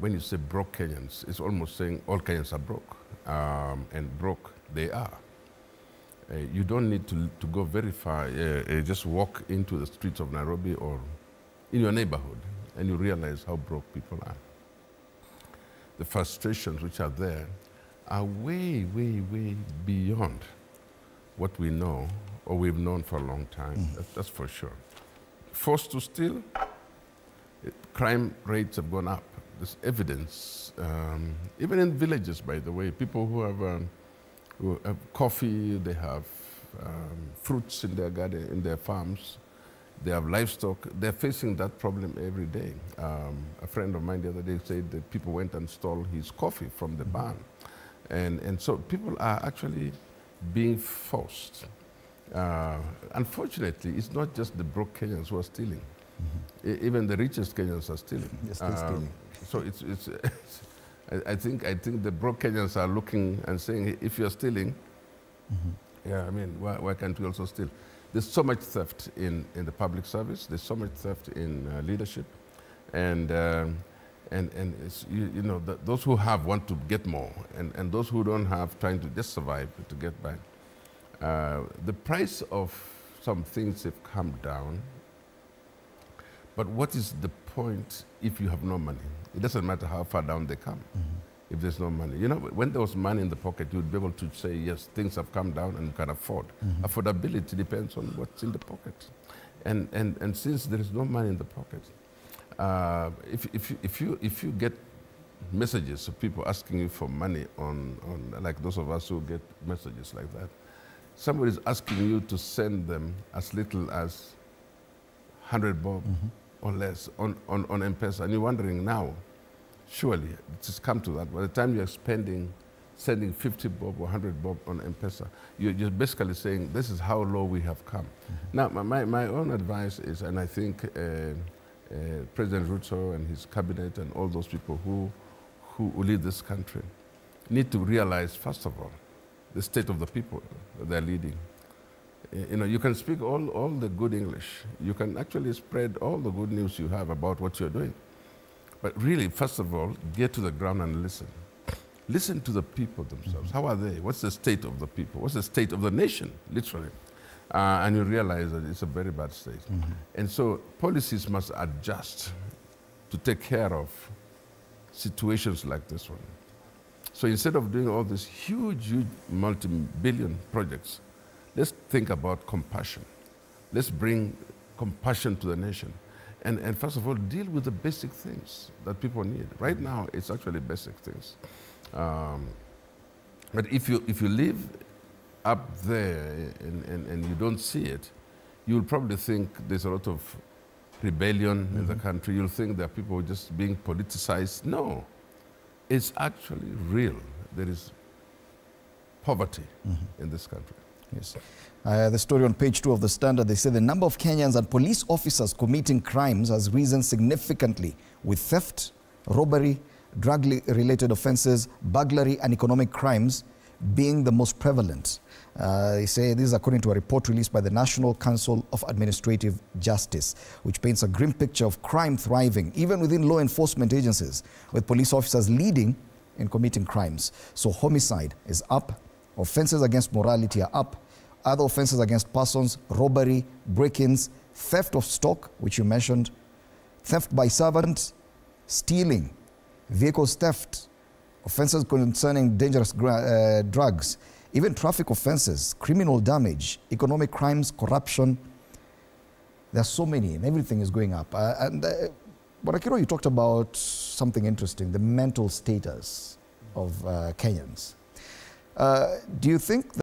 when you say broke Kenyans, it's almost saying all Kenyans are broke, and broke they are. You don't need to go very far. Just walk into the streets of Nairobi or in your neighborhood, and you realize how broke people are. The frustrations which are there are way, way, way beyond what we know or we've known for a long time. That's for sure. Forced to steal, crime rates have gone up. There's evidence, even in villages, by the way, people who have coffee, they have fruits in their garden, in their farms, they have livestock. They're facing that problem every day. A friend of mine the other day said that people went and stole his coffee from the barn. And so people are actually being forced. Unfortunately, it's not just the broke Kenyans who are stealing. Even the richest Kenyans are stealing. They're still stealing. So it's I think the broke Kenyans are looking and saying, if you're stealing, yeah, I mean, why can't we also steal? There's so much theft in the public service. There's so much theft in leadership, and it's, you know, those who have want to get more, and those who don't have trying to just survive to get by. The price of some things have come down, but what is the point if you have no money? It doesn't matter how far down they come if there's no money. You know, when there was money in the pocket, you'd be able to say, yes, things have come down and you can afford. Affordability depends on what's in the pocket. And since there is no money in the pocket, if you get messages of people asking you for money on like those of us who get messages like that, somebody's asking you to send them as little as 100 bob or less on M-Pesa. And you're wondering now, surely, it's come to that. By the time you're spending, sending 50 bob or 100 bob on M-Pesa, you're basically saying, this is how low we have come. Now, my own advice is, and I think President Ruto and his cabinet and all those people who lead this country need to realize, first of all, the state of the people they're leading. You know, you can speak all the good English. You can actually spread all the good news you have about what you're doing. But really, first of all, get to the ground and listen. Listen to the people themselves. How are they? What's the state of the people? What's the state of the nation, literally? And you realize that it's a very bad state. And so policies must adjust to take care of situations like this one. So instead of doing all these huge, huge multi-billion projects, let's think about compassion. Let's bring compassion to the nation. And first of all, deal with the basic things that people need. Right now, it's actually basic things. But if you live up there and you don't see it, you'll probably think there's a lot of rebellion in the country. You'll think there are people just being politicized. No. It's actually real. There is poverty in this country. Yes. The story on page 2 of the Standard, they say the number of Kenyans and police officers committing crimes has risen significantly with theft, robbery, drug-related offenses, burglary and economic crimes being the most prevalent. They say this is according to a report released by the National Council of Administrative Justice, which paints a grim picture of crime thriving, even within law enforcement agencies, with police officers leading in committing crimes. So homicide is up, offenses against morality are up, other offenses against persons, robbery, break-ins, theft of stock, which you mentioned, theft by servants, stealing, vehicles theft, offenses concerning dangerous drugs, even traffic offenses, criminal damage, economic crimes, corruption. There are so many, and everything is going up. Barakiro, you talked about something interesting, the mental status of Kenyans. Do you think that